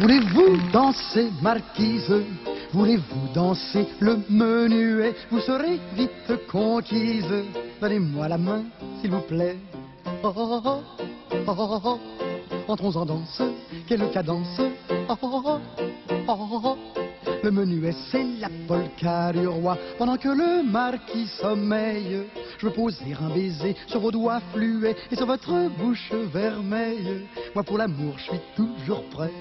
Voulez-vous danser, marquise? Voulez-vous danser le menuet? Vous serez vite conquise. Donnez-moi la main, s'il vous plaît. Oh, oh, oh, oh, oh, oh. Entrons en danse, quelle cadence. Oh, oh, oh, oh, oh, oh. Le menuet, c'est la polka du roi. Pendant que le marquis sommeille, je veux poser un baiser sur vos doigts fluets et sur votre bouche vermeille. Moi, pour l'amour, je suis toujours prêt.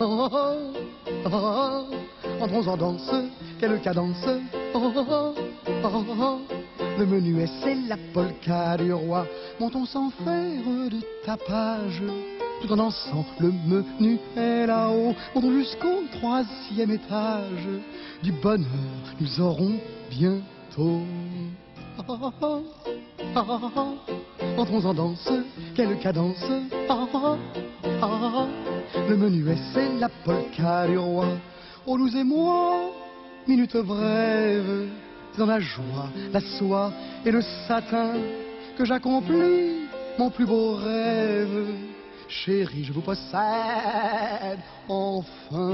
Oh, oh, oh, oh, oh. Entrons en danse, quelle cadence. Oh, oh, oh, oh, oh. Le menuet, c'est la polka du roi. Montons sans faire de tapage, tout en dansant le menuet là-haut. Montons jusqu'au 3e étage. Du bonheur, nous aurons bientôt. Oh, oh, oh, oh, oh. Entrons en danse, quelle cadence. Oh, oh, oh, oh. Le menuet, c'est la polka du roi. Oh, nous et moi, minute brève, dans la joie, la soie et le satin, que j'accomplis mon plus beau rêve. Chérie, je vous possède enfin.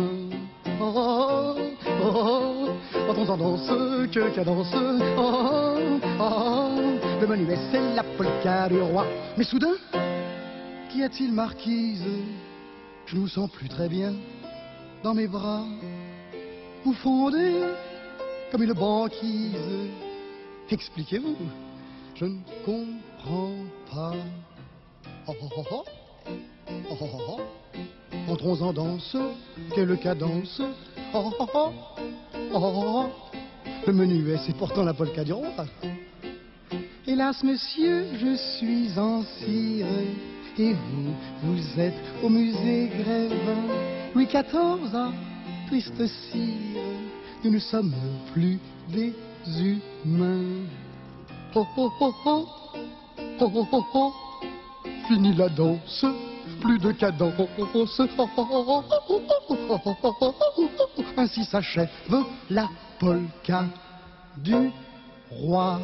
Oh, oh, oh, oh. Entrons en danse, que cadence. Oh, oh, oh. Le menuet, c'est la polka du roi. Mais soudain, qu'y a-t-il, marquise? Je ne vous sens plus très bien dans mes bras. Vous fondez comme une banquise. Expliquez-vous, je ne comprends pas. Oh, oh, oh, oh, oh, oh. Entrons en danse, quelle cadence. Oh, oh, oh, oh, oh. Le menuet, c'est pourtant la polka du roi. Hélas, monsieur, je suis en cire. Et vous, vous êtes au musée Grévin. Louis XIV, ah, triste cire, nous ne sommes plus des humains. Oh, oh, oh, oh, oh, oh, oh, oh. Fini la danse, plus de cadence. Ainsi s'achève la polka du roi.